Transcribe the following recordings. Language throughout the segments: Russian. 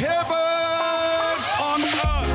Heaven on earth.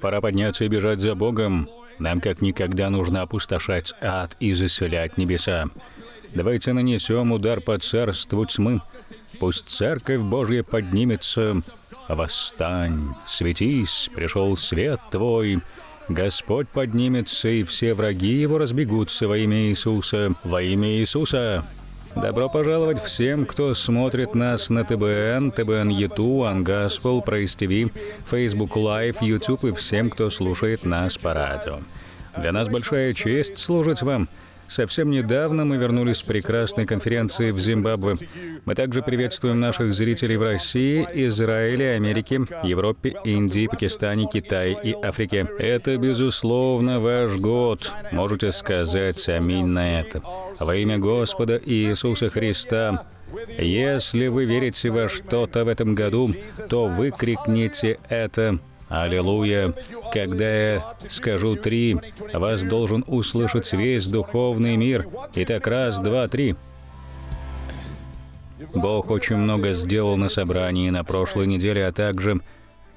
Пора подняться и бежать за Богом. Нам как никогда нужно опустошать ад и заселять небеса. Давайте нанесем удар по царству тьмы. Пусть Церковь Божья поднимется. Восстань, светись, пришел свет твой. Господь поднимется, и все враги его разбегутся во имя Иисуса. Во имя Иисуса! Добро пожаловать всем, кто смотрит нас на ТБН, ТБН-Юту, OnGospel, PriceTV, Facebook Live, YouTube и всем, кто слушает нас по радио. Для нас большая честь служить вам. Совсем недавно мы вернулись с прекрасной конференции в Зимбабве. Мы также приветствуем наших зрителей в России, Израиле, Америке, Европе, Индии, Пакистане, Китае и Африке. Это, безусловно, ваш год. Можете сказать аминь на это. Во имя Господа Иисуса Христа. Если вы верите во что-то в этом году, то выкрикните это. Аллилуйя! Когда я скажу три, вас должен услышать весь духовный мир. Итак, раз, два, три. Бог очень много сделал на собрании на прошлой неделе, а также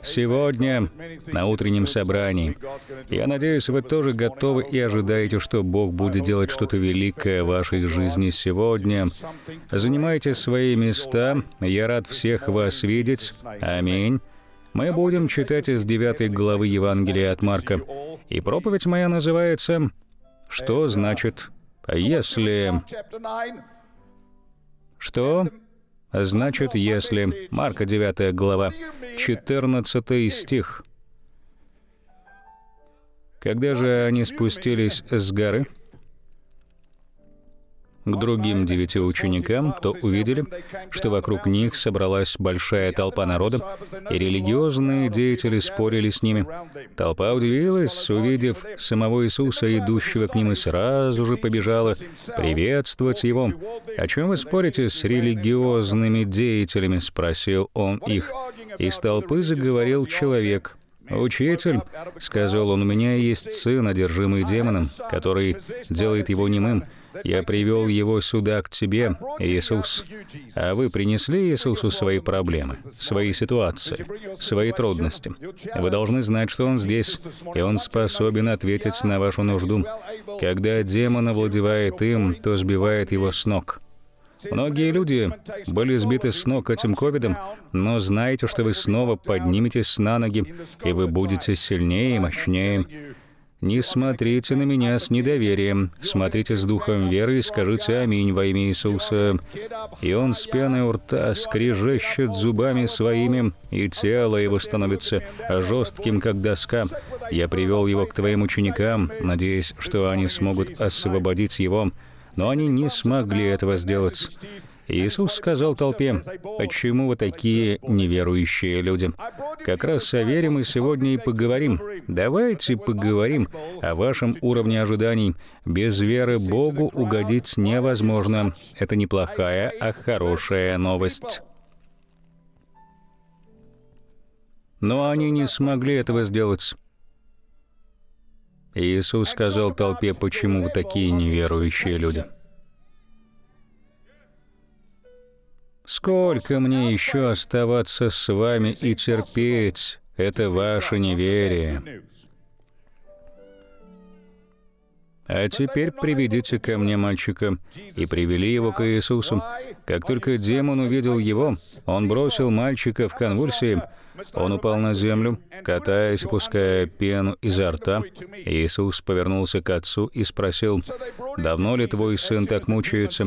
сегодня на утреннем собрании. Я надеюсь, вы тоже готовы и ожидаете, что Бог будет делать что-то великое в вашей жизни сегодня. Занимайте свои места. Я рад всех вас видеть. Аминь. Мы будем читать из 9 главы Евангелия от Марка. И проповедь моя называется «Что значит если?». Что значит если? Марка 9 глава, 14 стих. Когда же они спустились с горы к другим 9 ученикам, то увидели, что вокруг них собралась большая толпа народа, и религиозные деятели спорили с ними. Толпа удивилась, увидев самого Иисуса, идущего к ним, и сразу же побежала приветствовать его. «О чем вы спорите с религиозными деятелями?» — спросил он их. Из толпы заговорил человек. «Учитель, — сказал он, — у меня есть сын, одержимый демоном, который делает его немым. Я привел его сюда к тебе, Иисус. А вы принесли Иисусу свои проблемы, свои ситуации, свои трудности? Вы должны знать, что он здесь, и он способен ответить на вашу нужду. Когда демон овладевает им, то сбивает его с ног». Многие люди были сбиты с ног этим ковидом, но знайте, что вы снова подниметесь на ноги, и вы будете сильнее и мощнее. Не смотрите на меня с недоверием, смотрите с духом веры и скажите «Аминь» во имя Иисуса. И он с пеной у рта скрежещет зубами своими, и тело его становится жестким, как доска. Я привел его к твоим ученикам, надеясь, что они смогут освободить его. Но они не смогли этого сделать. Иисус сказал толпе: «Почему вы такие неверующие люди?» Как раз о вере мы сегодня и поговорим. Давайте поговорим о вашем уровне ожиданий. Без веры Богу угодить невозможно. Это не плохая, а хорошая новость. Но они не смогли этого сделать. Иисус сказал толпе: «Почему вы такие неверующие люди?» Сколько мне еще оставаться с вами и терпеть это ваше неверие? А теперь приведите ко мне мальчика. И привели его к Иисусу. Как только демон увидел его, он бросил мальчика в конвульсии, Он упал на землю, катаясь, пуская пену изо рта. Иисус повернулся к отцу и спросил: «Давно ли твой сын так мучается?»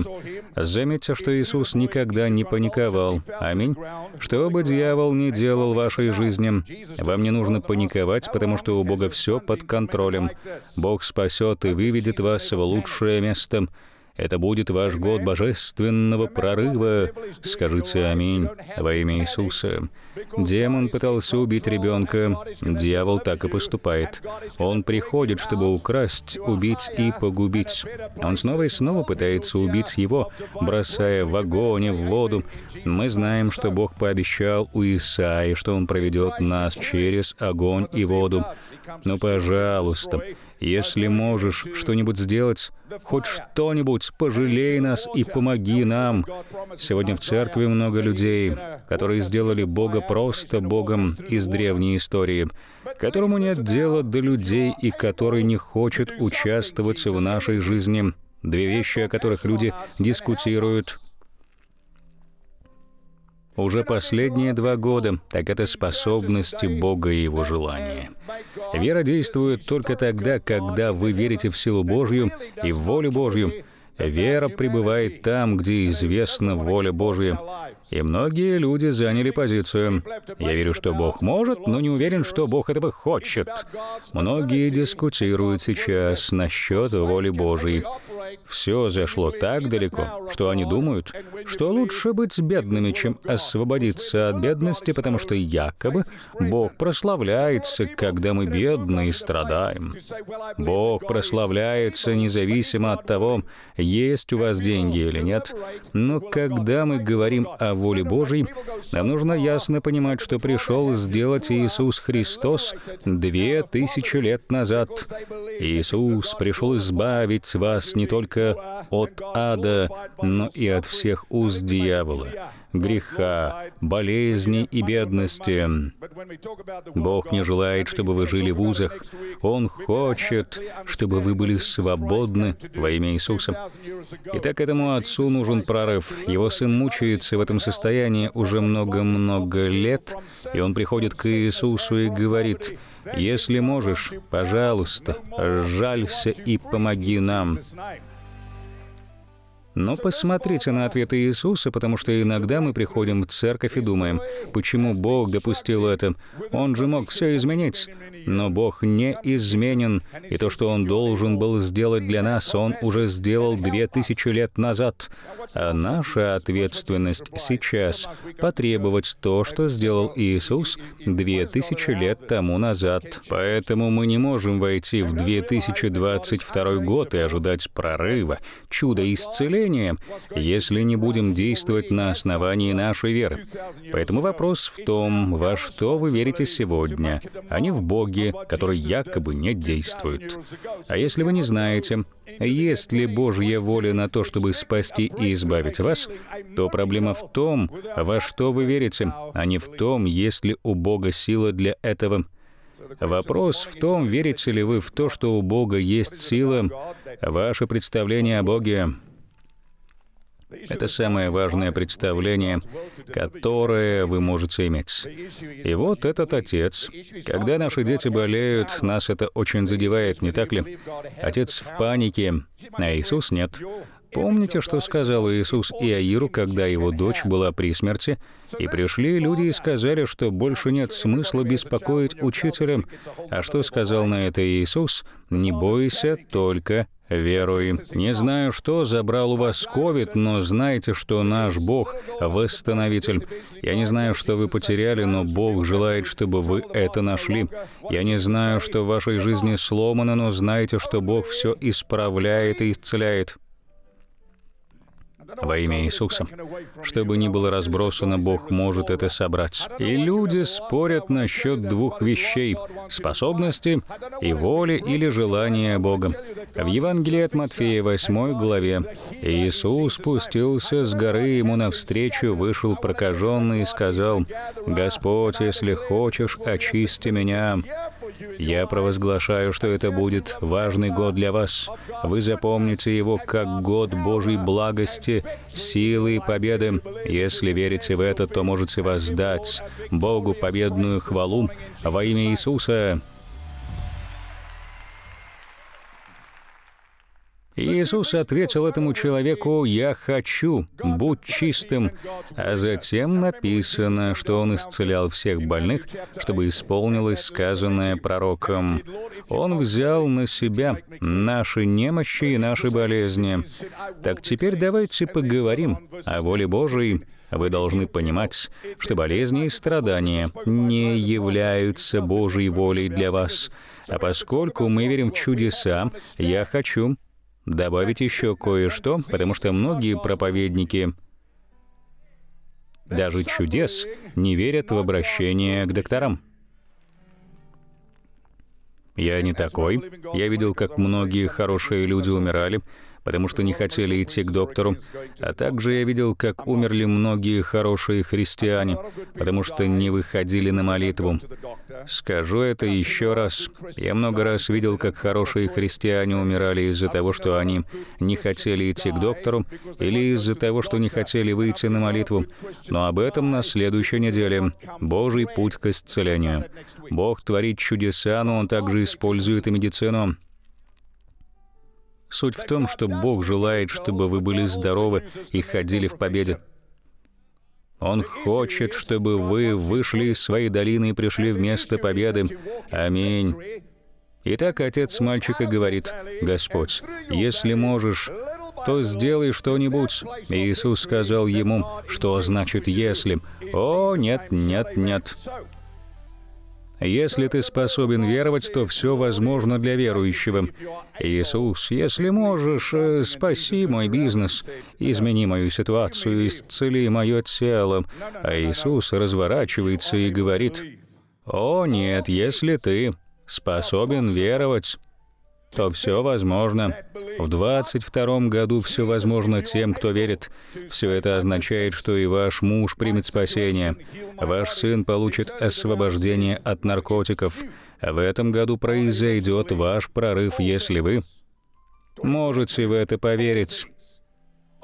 Заметьте, что Иисус никогда не паниковал. Аминь. Что бы дьявол ни делал в вашей жизни, вам не нужно паниковать, потому что у Бога все под контролем. Бог спасет и выведет вас в лучшее место. Это будет ваш год божественного прорыва. Скажите «Аминь» во имя Иисуса. Демон пытался убить ребенка. Дьявол так и поступает. Он приходит, чтобы украсть, убить и погубить. Он снова и снова пытается убить его, бросая в огонь и в воду. Мы знаем, что Бог пообещал у Исаии, что Он проведет нас через огонь и воду. Но, пожалуйста, если можешь что-нибудь сделать, хоть что-нибудь, пожалей нас и помоги нам. Сегодня в церкви много людей, которые сделали Бога просто Богом из древней истории, которому нет дела до людей и который не хочет участвовать в нашей жизни. Две вещи, о которых люди дискутируют уже последние 2 года, так это способности Бога и Его желания. Вера действует только тогда, когда вы верите в силу Божью и в волю Божью. Вера пребывает там, где известна воля Божья. И многие люди заняли позицию: «Я верю, что Бог может, но не уверен, что Бог этого хочет». Многие дискутируют сейчас насчет воли Божьей. Все зашло так далеко, что они думают, что лучше быть бедными, чем освободиться от бедности, потому что якобы Бог прославляется, когда мы бедны и страдаем. Бог прославляется независимо от того, есть у вас деньги или нет. Но когда мы говорим о воле Божьей, нам нужно ясно понимать, что пришел сделать Иисус Христос 2000 лет назад. Иисус пришел избавить вас не только от ада, но и от всех уз дьявола, греха, болезней и бедности. Бог не желает, чтобы вы жили в узах. Он хочет, чтобы вы были свободны во имя Иисуса. Итак, этому отцу нужен прорыв. Его сын мучается в этом состоянии уже много-много лет, и он приходит к Иисусу и говорит: «Если можешь, пожалуйста, жалься и помоги нам». Но посмотрите на ответы Иисуса, потому что иногда мы приходим в церковь и думаем: почему Бог допустил это? Он же мог все изменить. Но Бог не изменен, и то, что Он должен был сделать для нас, Он уже сделал 2000 лет назад. А наша ответственность сейчас — потребовать то, что сделал Иисус 2000 лет тому назад. Поэтому мы не можем войти в 2022 год и ожидать прорыва, чуда исцеления, если не будем действовать на основании нашей веры. Поэтому вопрос в том, во что вы верите сегодня, а не в Боге, который якобы не действует. А если вы не знаете, есть ли Божья воля на то, чтобы спасти и избавить вас, то проблема в том, во что вы верите, а не в том, есть ли у Бога сила для этого. Вопрос в том, верите ли вы в то, что у Бога есть сила, ваше представление о Боге. Это самое важное представление, которое вы можете иметь. И вот этот отец. Когда наши дети болеют, нас это очень задевает, не так ли? Отец в панике, а Иисус нет. Помните, что сказал Иисус Иаиру, когда его дочь была при смерти? И пришли люди и сказали, что больше нет смысла беспокоить учителя. А что сказал на это Иисус? «Не бойся, только веруй». Не знаю, что забрал у вас COVID, но знайте, что наш Бог – восстановитель. Я не знаю, что вы потеряли, но Бог желает, чтобы вы это нашли. Я не знаю, что в вашей жизни сломано, но знайте, что Бог все исправляет и исцеляет. Во имя Иисуса. Что бы ни было разбросано, Бог может это собрать. И люди спорят насчет 2 вещей – способности и воли или желания Бога. В Евангелии от Матфея 8 главе Иисус спустился с горы, Ему навстречу вышел прокаженный и сказал: «Господь, если хочешь, очисти меня». Я провозглашаю, что это будет важный год для вас. Вы запомните его как год Божьей благости, силы и победы. Если верите в это, то можете воздать Богу победную хвалу во имя Иисуса. Иисус ответил этому человеку: «Я хочу, будь чистым». А затем написано, что он исцелял всех больных, чтобы исполнилось сказанное пророком. Он взял на себя наши немощи и наши болезни. Так теперь давайте поговорим о воле Божьей. Вы должны понимать, что болезни и страдания не являются Божьей волей для вас. А поскольку мы верим в чудеса, я хочу добавить еще кое-что, потому что многие проповедники даже чудес не верят в обращение к докторам. Я не такой. Я видел, как многие хорошие люди умирали, потому что не хотели идти к доктору. А также я видел, как умерли многие хорошие христиане, потому что не выходили на молитву. Скажу это еще раз. Я много раз видел, как хорошие христиане умирали из-за того, что они не хотели идти к доктору, или из-за того, что не хотели выйти на молитву. Но об этом на следующей неделе. Божий путь к исцелению. Бог творит чудеса, но Он также использует и медицину. Суть в том, что Бог желает, чтобы вы были здоровы и ходили в победе. Он хочет, чтобы вы вышли из своей долины и пришли в место победы. Аминь. Итак, отец мальчика говорит: «Господь, если можешь, то сделай что-нибудь». Иисус сказал ему: «Что значит «если»? О, нет, нет, нет. Если ты способен веровать, то все возможно для верующего. Иисус, если можешь, спаси мой бизнес, измени мою ситуацию, исцели мое тело». А Иисус разворачивается и говорит: «О нет, если ты способен веровать, то все возможно». В 22-м году все возможно тем, кто верит. Все это означает, что и ваш муж примет спасение. Ваш сын получит освобождение от наркотиков. В этом году произойдет ваш прорыв, если вы можете в это поверить.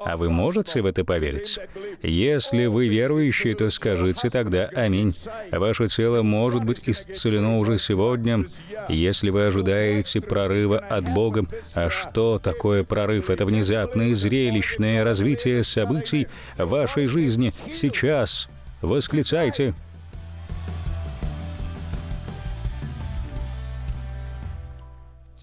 А вы можете в это поверить? Если вы верующие, то скажите тогда «Аминь». Ваше тело может быть исцелено уже сегодня, если вы ожидаете прорыва от Бога. А что такое прорыв? Это внезапное и зрелищное развитие событий в вашей жизни. Сейчас восклицайте.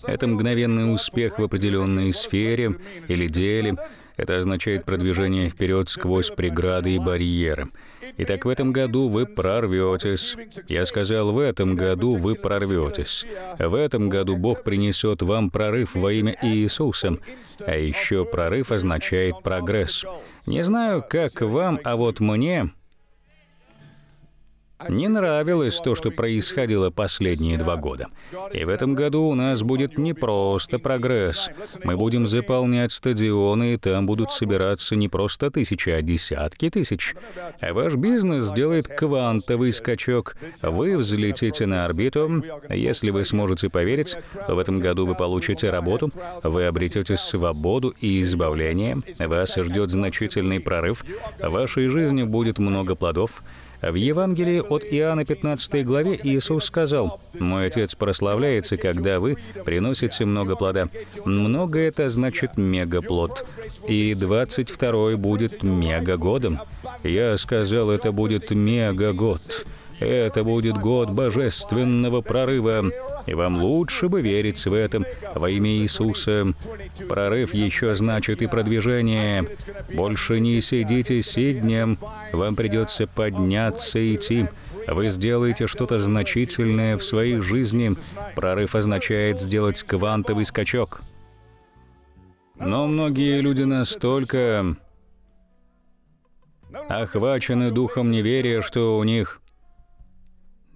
Это мгновенный успех в определенной сфере или деле. Это означает продвижение вперед сквозь преграды и барьеры. Итак, в этом году вы прорветесь. Я сказал, в этом году вы прорветесь. В этом году Бог принесет вам прорыв во имя Иисуса. А еще прорыв означает прогресс. Не знаю, как вам, а вот мне не нравилось то, что происходило последние 2 года. И в этом году у нас будет не просто прогресс. Мы будем заполнять стадионы, и там будут собираться не просто тысячи, а десятки тысяч. Ваш бизнес сделает квантовый скачок. Вы взлетите на орбиту. Если вы сможете поверить, в этом году вы получите работу, вы обретете свободу и избавление, вас ждет значительный прорыв, в вашей жизни будет много плодов. В Евангелии от Иоанна 15 главе Иисус сказал: «Мой Отец прославляется, когда вы приносите много плода». Много — это значит мегаплод. И 22-й будет мегагодом. Я сказал, это будет мегагод. Это будет год божественного прорыва. И вам лучше бы верить в этом во имя Иисуса. Прорыв еще значит и продвижение. Больше не сидите сиднем. Вам придется подняться и идти. Вы сделаете что-то значительное в своей жизни. Прорыв означает сделать квантовый скачок. Но многие люди настолько охвачены духом неверия, что у них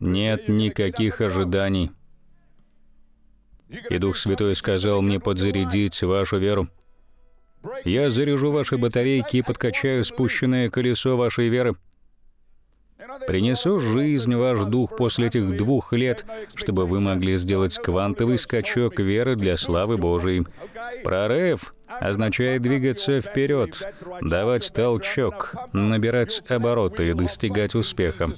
нет никаких ожиданий. И Дух Святой сказал мне подзарядить вашу веру. Я заряжу ваши батарейки и подкачаю спущенное колесо вашей веры. Принесу жизнь ваш дух после этих 2 лет, чтобы вы могли сделать квантовый скачок веры для славы Божией. Прорыв означает двигаться вперед, давать толчок, набирать обороты и достигать успеха.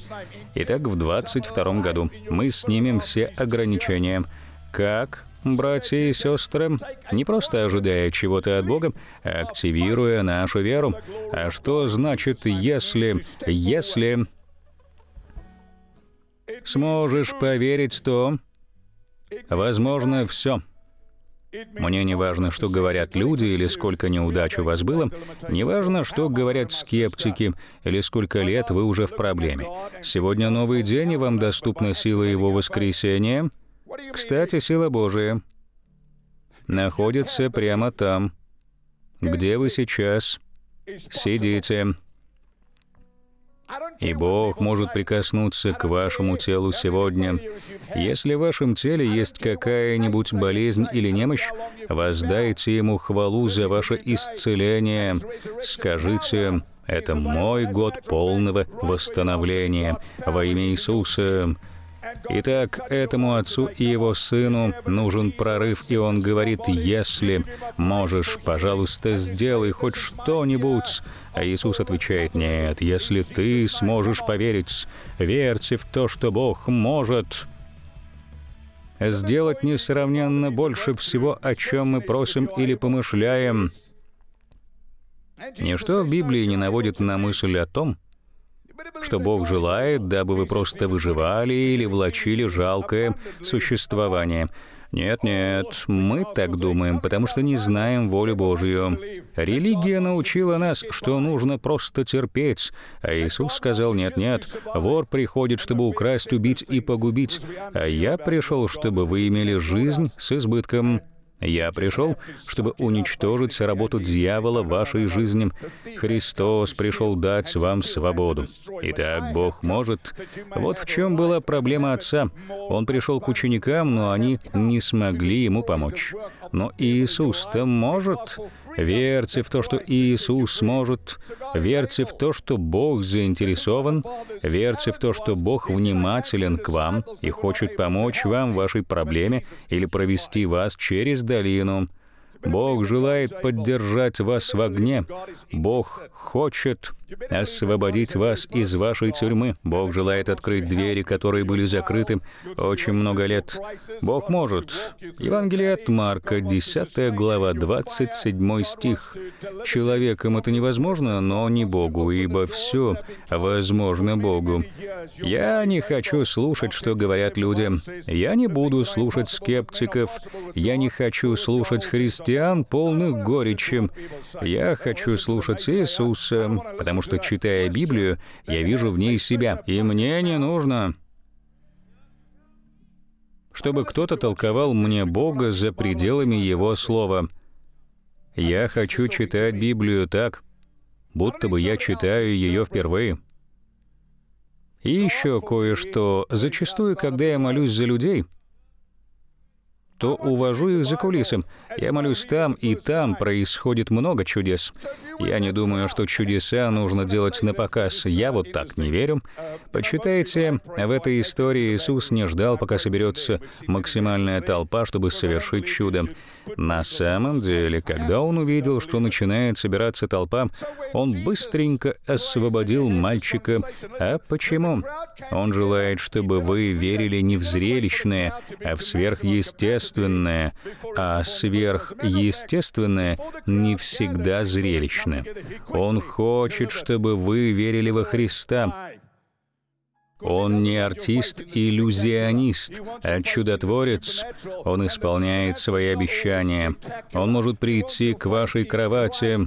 Итак, в 2022 году мы снимем все ограничения. Как? Братья и сестры, не просто ожидая чего-то от Бога, а активируя нашу веру. А что значит, если сможешь поверить, то возможно все. Мне не важно, что говорят люди или сколько неудач у вас было, не важно, что говорят скептики или сколько лет вы уже в проблеме. Сегодня новый день, и вам доступна сила Его воскресения. Кстати, сила Божия находится прямо там, где вы сейчас сидите. И Бог может прикоснуться к вашему телу сегодня. Если в вашем теле есть какая-нибудь болезнь или немощь, воздайте Ему хвалу за ваше исцеление. Скажите: «Это мой год полного восстановления во имя Иисуса». Итак, этому отцу и его сыну нужен прорыв, и он говорит: «Если можешь, пожалуйста, сделай хоть что-нибудь». А Иисус отвечает: «Нет, если ты сможешь поверить, верьте в то, что Бог может сделать несравненно больше всего, о чем мы просим или помышляем». Ничто в Библии не наводит на мысль о том, что Бог желает, дабы вы просто выживали или влачили жалкое существование. Нет-нет, мы так думаем, потому что не знаем волю Божью. Религия научила нас, что нужно просто терпеть, а Иисус сказал: «Нет-нет, вор приходит, чтобы украсть, убить и погубить, а я пришел, чтобы вы имели жизнь с избытком». Я пришел, чтобы уничтожить работу дьявола в вашей жизни. Христос пришел дать вам свободу. Итак, Бог может. Вот в чем была проблема отца. Он пришел к ученикам, но они не смогли ему помочь. Но Иисус-то может. Верьте в то, что Иисус может. Верьте в то, что Бог заинтересован. Верьте в то, что Бог внимателен к вам и хочет помочь вам в вашей проблеме или провести вас через долину. Бог желает поддержать вас в огне. Бог хочет освободить вас из вашей тюрьмы. Бог желает открыть двери, которые были закрыты очень много лет. Бог может. Евангелие от Марка, 10 глава, 27 стих. Человеком это невозможно, но не Богу, ибо все возможно Богу. Я не хочу слушать, что говорят люди. Я не буду слушать скептиков. Я не хочу слушать христиан, полных горечи. Я хочу слушать Иисуса, потому что, читая Библию, я вижу в ней себя. И мне не нужно, чтобы кто-то толковал мне Бога за пределами Его Слова. Я хочу читать Библию так, будто бы я читаю ее впервые. И еще кое-что. Зачастую, когда я молюсь за людей, то увожу их за кулисы. Я молюсь там, и там происходит много чудес. Я не думаю, что чудеса нужно делать на показ. Я вот так не верю. Почитайте, в этой истории Иисус не ждал, пока соберется максимальная толпа, чтобы совершить чудо. На самом деле, когда он увидел, что начинает собираться толпа, он быстренько освободил мальчика. А почему? Он желает, чтобы вы верили не в зрелищное, а в сверхъестественное. А сверхъестественное не всегда зрелищно. Он хочет, чтобы вы верили во Христа. Он не артист-иллюзионист, а чудотворец. Он исполняет свои обещания. Он может прийти к вашей кровати.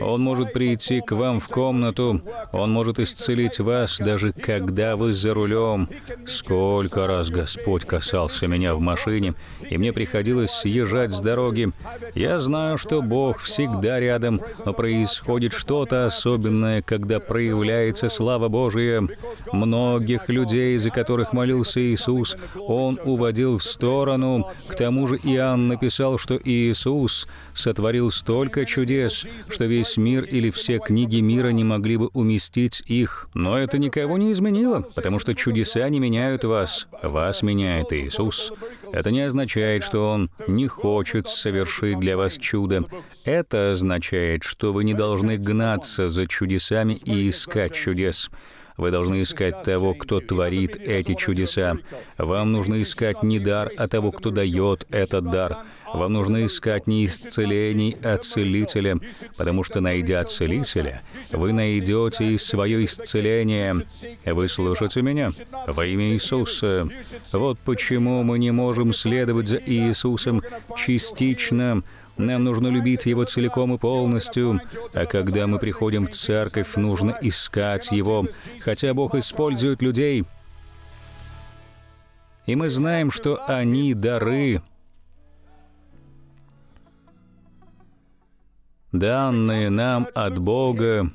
Он может прийти к вам в комнату. Он может исцелить вас, даже когда вы за рулем. Сколько раз Господь касался меня в машине, и мне приходилось съезжать с дороги. Я знаю, что Бог всегда рядом, но происходит что-то особенное, когда проявляется слава Божия. Многих людей, за которых молился Иисус, Он уводил в сторону. К тому же Иоанн написал, что Иисус сотворил столько чудес, что весь весь мир или все книги мира не могли бы уместить их. Но это никого не изменило, потому что чудеса не меняют вас. Вас меняет Иисус. Это не означает, что Он не хочет совершить для вас чудо. Это означает, что вы не должны гнаться за чудесами и искать чудес. Вы должны искать того, кто творит эти чудеса. Вам нужно искать не дар, а того, кто дает этот дар. Вам нужно искать не исцелений, а целителя, потому что, найдя целителя, вы найдете и свое исцеление. Вы слушаете меня? Во имя Иисуса. Вот почему мы не можем следовать за Иисусом частично. Нам нужно любить Его целиком и полностью, а когда мы приходим в церковь, нужно искать Его, хотя Бог использует людей. И мы знаем, что они дары, данные нам от Бога.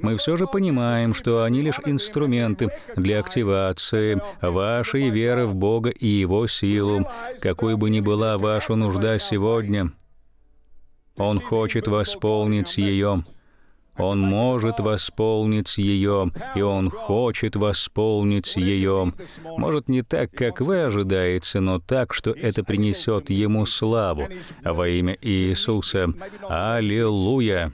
Мы все же понимаем, что они лишь инструменты для активации вашей веры в Бога и Его силу, какой бы ни была ваша нужда сегодня. Он хочет восполнить ее. Он может восполнить ее, и Он хочет восполнить ее. Может, не так, как вы ожидаете, но так, что это принесет Ему славу. Во имя Иисуса. Аллилуйя!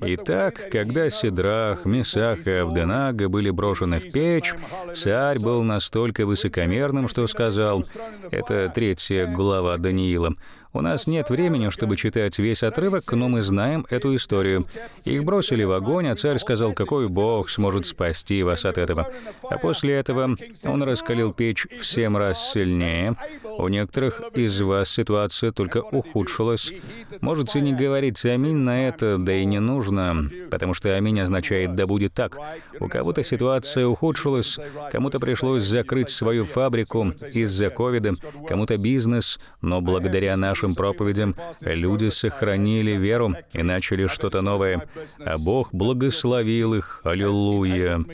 Итак, когда Седрах, Месах и Авденага были брошены в печь, царь был настолько высокомерным, что сказал, это 3 глава Даниила, «У нас нет времени, чтобы читать весь отрывок, но мы знаем эту историю. Их бросили в огонь, а царь сказал, какой Бог сможет спасти вас от этого. А после этого он раскалил печь в 7 раз сильнее. У некоторых из вас ситуация только ухудшилась. Можете не говорить «Аминь» на это, да и не нужно, потому что «Аминь» означает «Да будет так». У кого-то ситуация ухудшилась, кому-то пришлось закрыть свою фабрику из-за ковида, кому-то бизнес, но благодаря нашим проповедям люди сохранили веру и начали что-то новое. А Бог благословил их. Аллилуйя!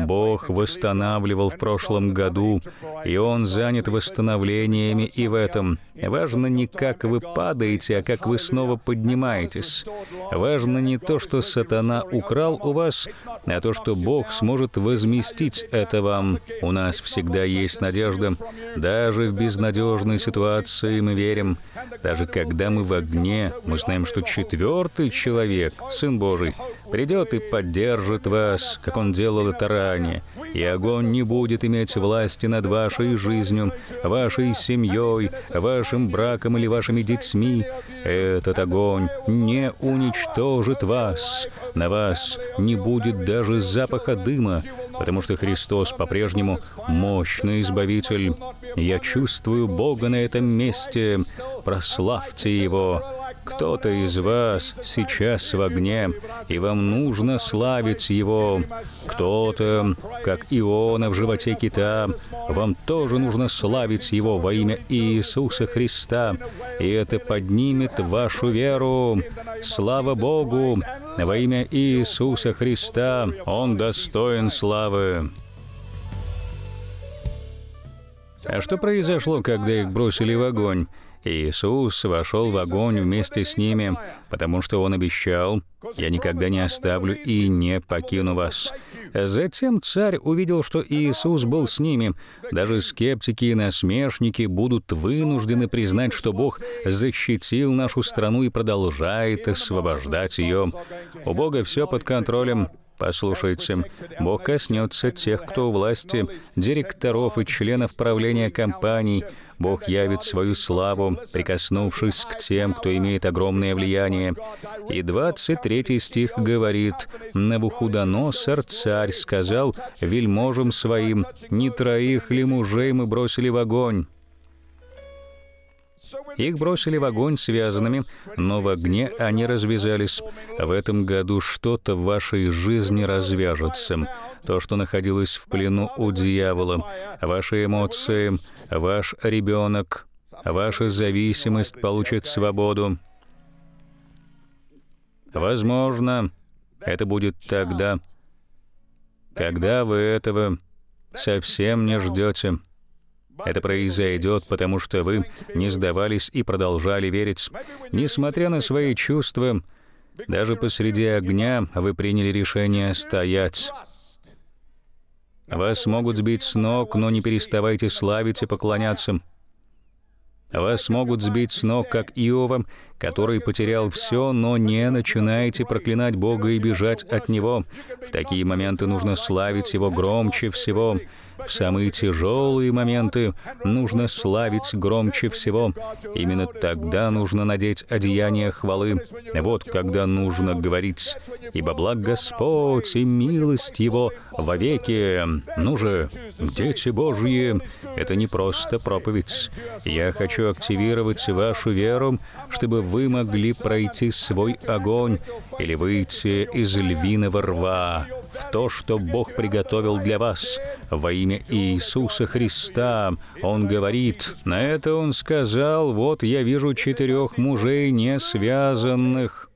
Бог восстанавливал в прошлом году, и Он занят восстановлениями и в этом. Важно не как вы падаете, а как вы снова поднимаетесь. Важно не то, что сатана украл у вас, а то, что Бог сможет возместить это вам. У нас всегда есть надежда. Даже в безнадежной ситуации мы верим. Даже когда мы в огне, мы знаем, что 4-й человек, Сын Божий, придет и поддержит вас, как Он делал это ранее. И огонь не будет иметь власти над вашей жизнью, вашей семьей, вашим браком или вашими детьми. Этот огонь не уничтожит вас. На вас не будет даже запаха дыма, потому что Христос по-прежнему мощный Избавитель. Я чувствую Бога на этом месте. Прославьте Его. Кто-то из вас сейчас в огне, и вам нужно славить Его. Кто-то, как Иона в животе кита, вам тоже нужно славить Его во имя Иисуса Христа. И это поднимет вашу веру. Слава Богу! Во имя Иисуса Христа Он достоин славы. А что произошло, когда их бросили в огонь? Иисус вошел в огонь вместе с ними, потому что Он обещал, «Я никогда не оставлю и не покину вас». Затем царь увидел, что Иисус был с ними. Даже скептики и насмешники будут вынуждены признать, что Бог защитил нашу страну и продолжает освобождать ее. У Бога все под контролем. Послушайте, Бог коснется тех, кто у власти, директоров и членов правления компаний. Бог явит свою славу, прикоснувшись к тем, кто имеет огромное влияние. И 23 стих говорит, «Навуходоносор, царь, сказал вельможам своим, не 3 ли мужей мы бросили в огонь?» Их бросили в огонь связанными, но в огне они развязались. В этом году что-то в вашей жизни развяжется. То, что находилось в плену у дьявола, ваши эмоции, ваш ребенок, ваша зависимость получит свободу. Возможно, это будет тогда, когда вы этого совсем не ждете. Это произойдет, потому что вы не сдавались и продолжали верить. Несмотря на свои чувства, даже посреди огня вы приняли решение стоять. Вас могут сбить с ног, но не переставайте славить и поклоняться. Вас могут сбить с ног, как Иова, который потерял все, но не начинайте проклинать Бога и бежать от Него. В такие моменты нужно славить Его громче всего. В самые тяжелые моменты нужно славить громче всего. Именно тогда нужно надеть одеяние хвалы. Вот когда нужно говорить: «Ибо благ Господь и милость Его вовеки». Ну же, дети Божьи, это не просто проповедь. Я хочу активировать вашу веру, чтобы вы могли пройти свой огонь или выйти из львиного рва в то, что Бог приготовил для вас. Во имя Иисуса Христа Он говорит. На это Он сказал: «Вот я вижу 4 мужей не связанных,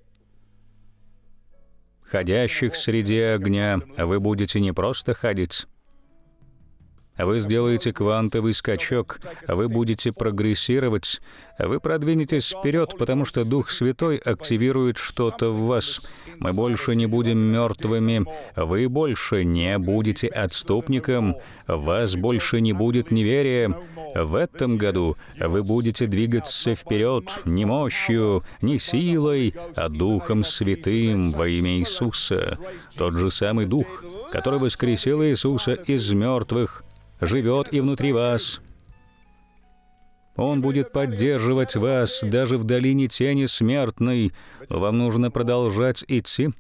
ходящих среди огня». Вы будете не просто ходить. Вы сделаете квантовый скачок, вы будете прогрессировать, вы продвинетесь вперед, потому что Дух Святой активирует что-то в вас. Мы больше не будем мертвыми, вы больше не будете отступником, вас больше не будет неверия. В этом году вы будете двигаться вперед не мощью, не силой, а Духом Святым во имя Иисуса. Тот же самый Дух, который воскресил Иисуса из мертвых, живет и внутри вас. Он будет поддерживать вас даже в долине тени смертной. Но вам нужно продолжать идти.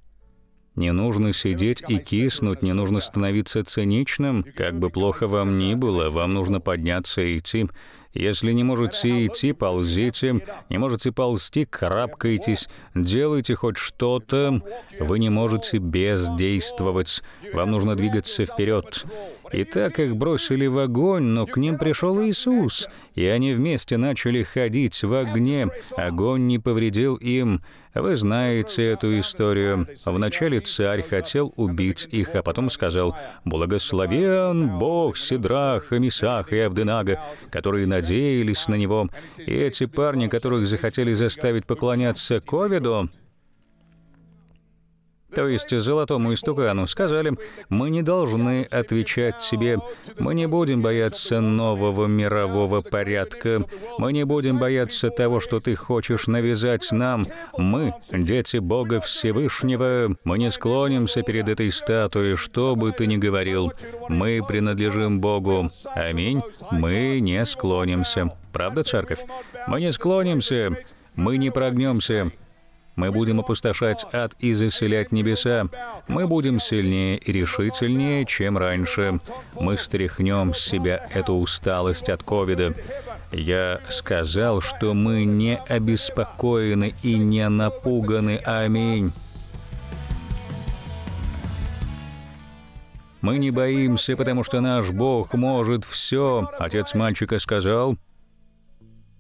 Не нужно сидеть и киснуть, не нужно становиться циничным. Как бы плохо вам ни было, вам нужно подняться и идти. Если не можете идти, ползите. Не можете ползти, карабкайтесь. Делайте хоть что-то. Вы не можете бездействовать. Вам нужно двигаться вперед. И так их бросили в огонь, но к ним пришел Иисус, и они вместе начали ходить в огне. Огонь не повредил им. Вы знаете эту историю. Вначале царь хотел убить их, а потом сказал: «Благословен Бог Седраха, Месаха и Авденага», которые надеялись на Него. И эти парни, которых захотели заставить поклоняться ковиду, то есть золотому истукану, сказали: «Мы не должны отвечать тебе, мы не будем бояться нового мирового порядка, мы не будем бояться того, что ты хочешь навязать нам. Мы, дети Бога Всевышнего, мы не склонимся перед этой статуей, что бы ты ни говорил. Мы принадлежим Богу. Аминь. Мы не склонимся». Правда, церковь? Мы не склонимся, мы не прогнемся. Мы будем опустошать ад и заселять небеса. Мы будем сильнее и решительнее, чем раньше. Мы стряхнем с себя эту усталость от ковида. Я сказал, что мы не обеспокоены и не напуганы. Аминь. Мы не боимся, потому что наш Бог может все. Отец мальчика сказал: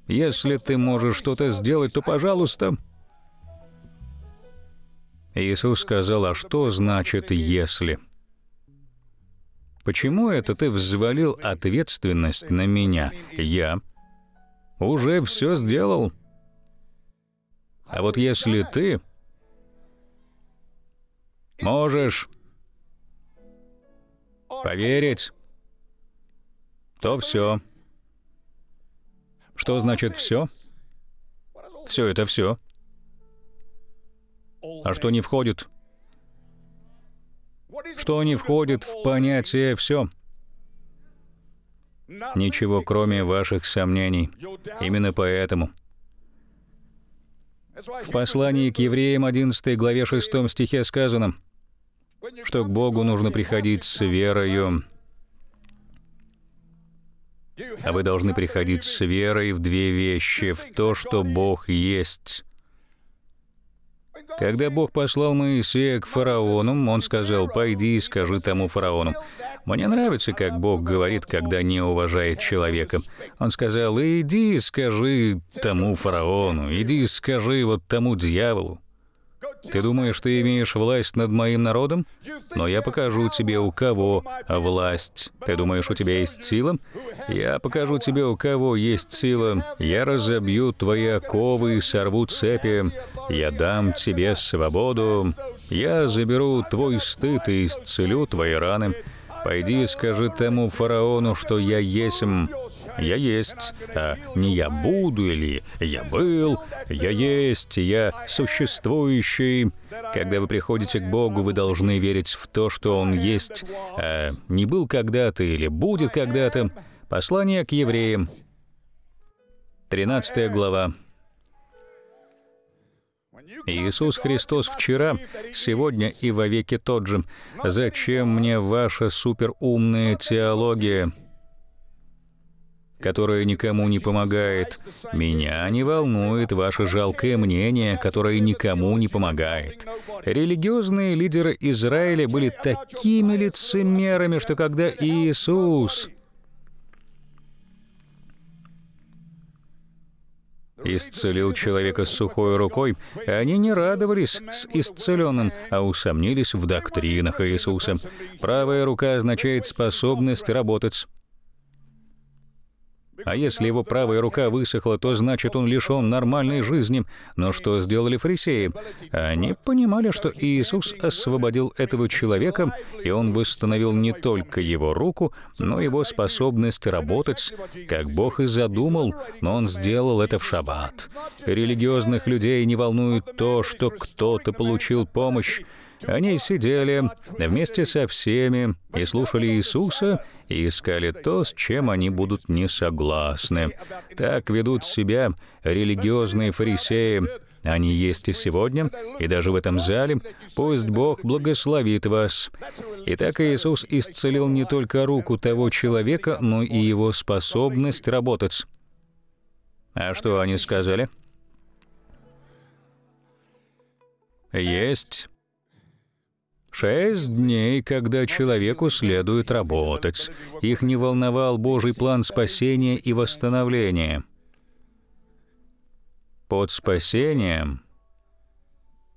«Если ты можешь что-то сделать, то, пожалуйста». Иисус сказал: «А что значит «если»? Почему это ты взвалил ответственность на меня? Я уже все сделал. А вот если ты можешь поверить, то все». Что значит «все»? Все это все. А что не входит? Что не входит в понятие «все»? Ничего, кроме ваших сомнений. Именно поэтому в послании к Евреям 11 главе 6 стихе сказано, что к Богу нужно приходить с верою. А вы должны приходить с верой в две вещи: в то, что Бог есть. Когда Бог послал Моисея к фараону, Он сказал: «Пойди и скажи тому фараону». Мне нравится, как Бог говорит, когда не уважает человека. Он сказал: «Иди и скажи тому фараону, иди и скажи вот тому дьяволу». Ты думаешь, ты имеешь власть над моим народом? Но я покажу тебе, у кого власть. Ты думаешь, у тебя есть сила? Я покажу тебе, у кого есть сила. Я разобью твои оковы и сорву цепи. Я дам тебе свободу. Я заберу твой стыд и исцелю твои раны. Пойди и скажи тому фараону, что я есмь. Я есть, а не я буду или я был. Я есть, я существующий. Когда вы приходите к Богу, вы должны верить в то, что Он есть, а не был когда-то или будет когда-то. Послание к евреям, 13 глава. Иисус Христос вчера, сегодня и вовеки тот же. Зачем мне ваша суперумная теология, которая никому не помогает? Меня не волнует ваше жалкое мнение, которое никому не помогает. Религиозные лидеры Израиля были такими лицемерами, что когда Иисус исцелил человека с сухой рукой, они не радовались с исцеленным, а усомнились в доктринах Иисуса. Правая рука означает способность работать. А если его правая рука высохла, то значит, он лишен нормальной жизни. Но что сделали фарисеи? Они понимали, что Иисус освободил этого человека, и он восстановил не только его руку, но и его способность работать, как Бог и задумал, но он сделал это в шаббат. Религиозных людей не волнует то, что кто-то получил помощь. Они сидели вместе со всеми и слушали Иисуса, и искали то, с чем они будут не согласны. Так ведут себя религиозные фарисеи. Они есть и сегодня, и даже в этом зале. Пусть Бог благословит вас. Итак, Иисус исцелил не только руку того человека, но и его способность работать. А что они сказали? Есть 6 дней, когда человеку следует работать. Их не волновал Божий план спасения и восстановления. Под спасением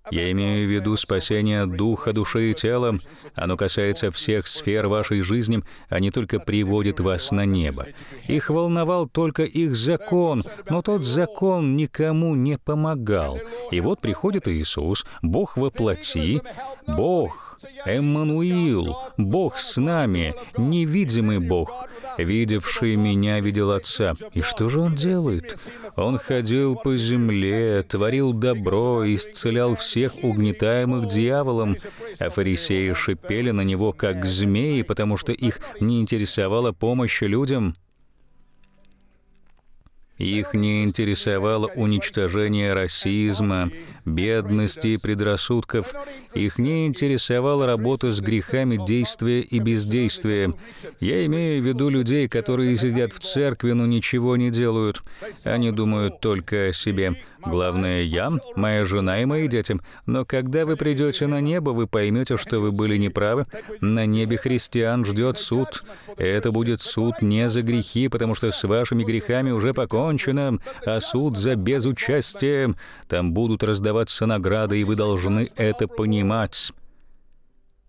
я имею в виду спасение духа, души и тела. Оно касается всех сфер вашей жизни, а не только приводит вас на небо. Их волновал только их закон, но тот закон никому не помогал. И вот приходит Иисус, Бог во плоти, Бог Эммануил, Бог с нами, невидимый Бог, видевший меня, видел Отца. И что же Он делает? Он ходил по земле, творил добро, исцелял всех угнетаемых дьяволом, а фарисеи шипели на Него, как змеи, потому что их не интересовала помощь людям. Их не интересовало уничтожение расизма, бедности и предрассудков. Их не интересовала работа с грехами действия и бездействия. Я имею в виду людей, которые сидят в церкви, но ничего не делают. Они думают только о себе. Главное, я, моя жена и мои дети. Но когда вы придете на небо, вы поймете, что вы были неправы. На небе христиан ждет суд. Это будет суд не за грехи, потому что с вашими грехами уже покончено, а суд за безучастие. Там будут раздаваться награды, и вы должны это понимать.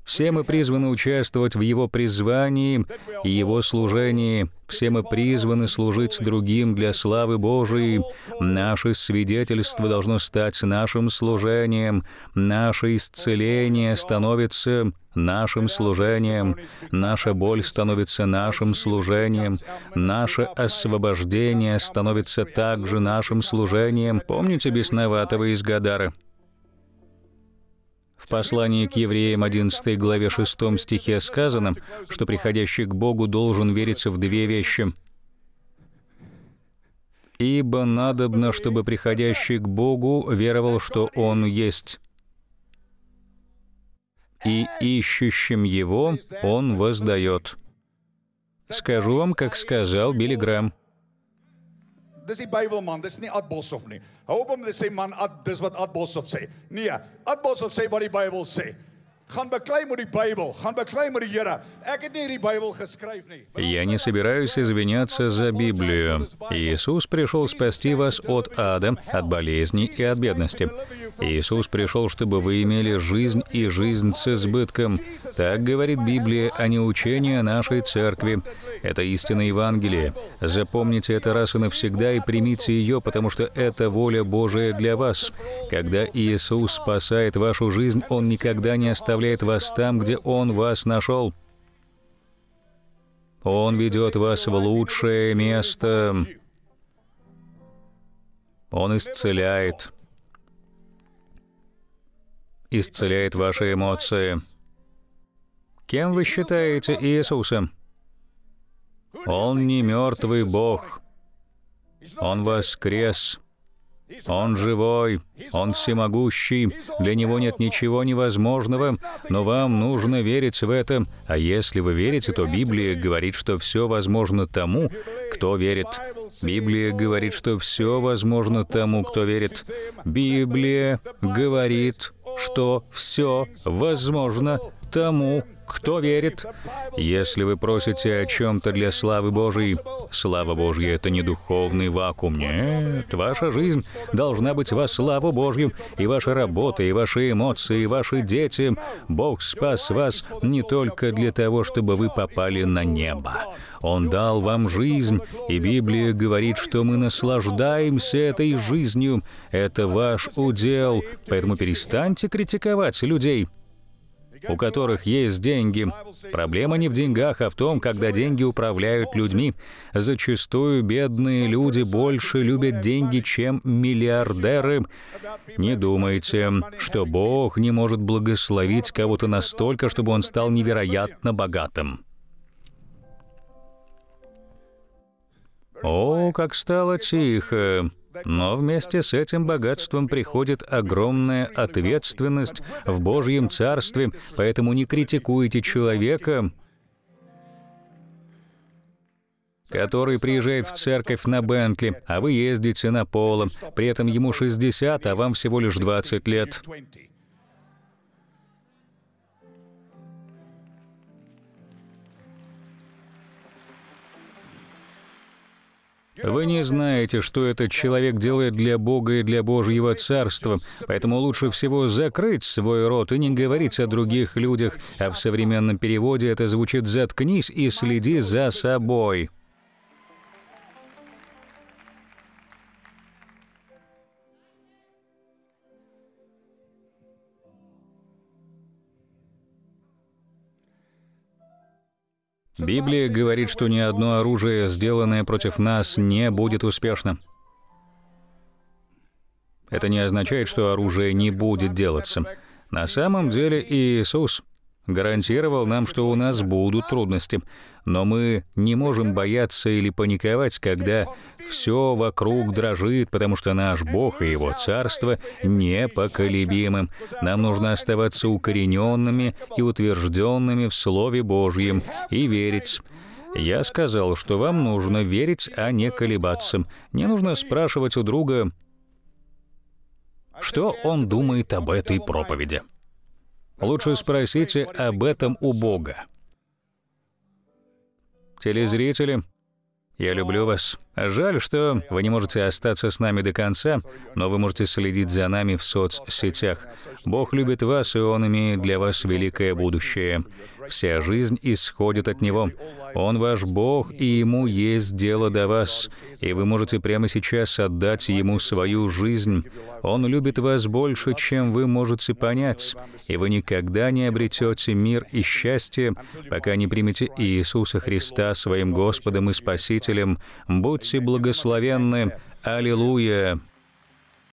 Все мы призваны участвовать в Его призвании и Его служении. Все мы призваны служить другим для славы Божией. Наше свидетельство должно стать нашим служением. Наше исцеление становится нашим служением. Наша боль становится нашим служением. Наше освобождение становится также нашим служением. Помните бесноватого из Гадары? В послании к евреям 11 главе 6 стихе сказано, что приходящий к Богу должен верить в две вещи. «Ибо надобно, чтобы приходящий к Богу веровал, что Он есть, и ищущим Его Он воздает». Скажу вам, как сказал Билли Грэм. Det är bibelman, det är ni att Bosov ni. Hoppas om det säger man att det är vad att Bosov säger. Nia, att Bosov säger vad i Bibeln säger. Я не собираюсь извиняться за Библию. Иисус пришел спасти вас от ада, от болезней и от бедности. Иисус пришел, чтобы вы имели жизнь и жизнь с избытком. Так говорит Библия, а не учение нашей церкви. Это истина Евангелия. Запомните это раз и навсегда и примите ее, потому что это воля Божия для вас. Когда Иисус спасает вашу жизнь, Он никогда не оставляет вас там, где Он вас нашел. Он ведет вас в лучшее место. Он исцеляет. Исцеляет ваши эмоции. Кем вы считаете Иисуса? Он не мертвый Бог. Он воскрес. Он живой, Он всемогущий, для Него нет ничего невозможного, но вам нужно верить в это. А если вы верите, то Библия говорит, что все возможно тому, кто верит. Библия говорит, что все возможно тому, кто верит. Библия говорит, что все возможно тому, кто верит. Если вы просите о чем-то для славы Божьей, слава Божья — это не духовный вакуум. Нет, ваша жизнь должна быть во славу Божью, и ваша работа, и ваши эмоции, и ваши дети. Бог спас вас не только для того, чтобы вы попали на небо. Он дал вам жизнь, и Библия говорит, что мы наслаждаемся этой жизнью. Это ваш удел, поэтому перестаньте критиковать людей, у которых есть деньги. Проблема не в деньгах, а в том, когда деньги управляют людьми. Зачастую бедные люди больше любят деньги, чем миллиардеры. Не думайте, что Бог не может благословить кого-то настолько, чтобы он стал невероятно богатым. О, как стало тихо! Но вместе с этим богатством приходит огромная ответственность в Божьем Царстве, поэтому не критикуйте человека, который приезжает в церковь на Бентли, а вы ездите на Поло, при этом ему 60, а вам всего лишь 20 лет. Вы не знаете, что этот человек делает для Бога и для Божьего Царства, поэтому лучше всего закрыть свой рот и не говорить о других людях, а в современном переводе это звучит «заткнись и следи за собой». Библия говорит, что ни одно оружие, сделанное против нас, не будет успешным. Это не означает, что оружие не будет делаться. На самом деле Иисус гарантировал нам, что у нас будут трудности, но мы не можем бояться или паниковать, когда все вокруг дрожит, потому что наш Бог и Его Царство непоколебимы. Нам нужно оставаться укорененными и утвержденными в Слове Божьем и верить. Я сказал, что вам нужно верить, а не колебаться. Не нужно спрашивать у друга, что он думает об этой проповеди. Лучше спросите об этом у Бога. Телезрители, я люблю вас. Жаль, что вы не можете остаться с нами до конца, но вы можете следить за нами в соцсетях. Бог любит вас, и Он имеет для вас великое будущее. Вся жизнь исходит от Него. Он ваш Бог, и Ему есть дело до вас. И вы можете прямо сейчас отдать Ему свою жизнь. Он любит вас больше, чем вы можете понять. И вы никогда не обретете мир и счастье, пока не примете Иисуса Христа своим Господом и Спасителем. Будьте благословенны. Аллилуйя!